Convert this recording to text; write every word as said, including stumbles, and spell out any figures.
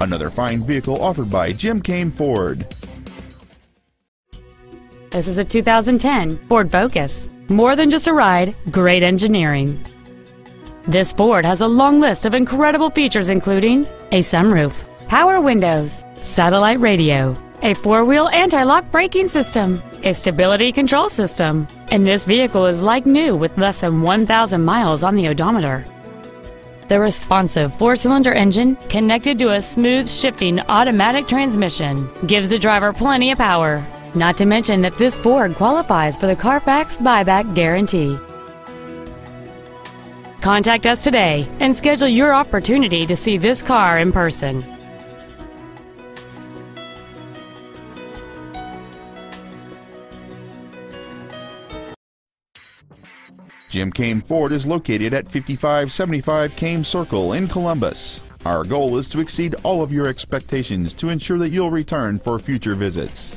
Another fine vehicle offered by Jim Keim Ford. This is a two thousand ten Ford Focus. More than just a ride, great engineering. This Ford has a long list of incredible features, including a sunroof, power windows, satellite radio, a four-wheel anti-lock braking system, a stability control system, and this vehicle is like new with less than one thousand miles on the odometer. The responsive four-cylinder engine, connected to a smooth shifting automatic transmission, gives the driver plenty of power. Not to mention that this Ford qualifies for the Carfax buyback guarantee. Contact us today and schedule your opportunity to see this car in person. Jim Keim Ford is located at fifty-five seventy-five Keimcircle in Columbus. Our goal is to exceed all of your expectations to ensure that you'll return for future visits.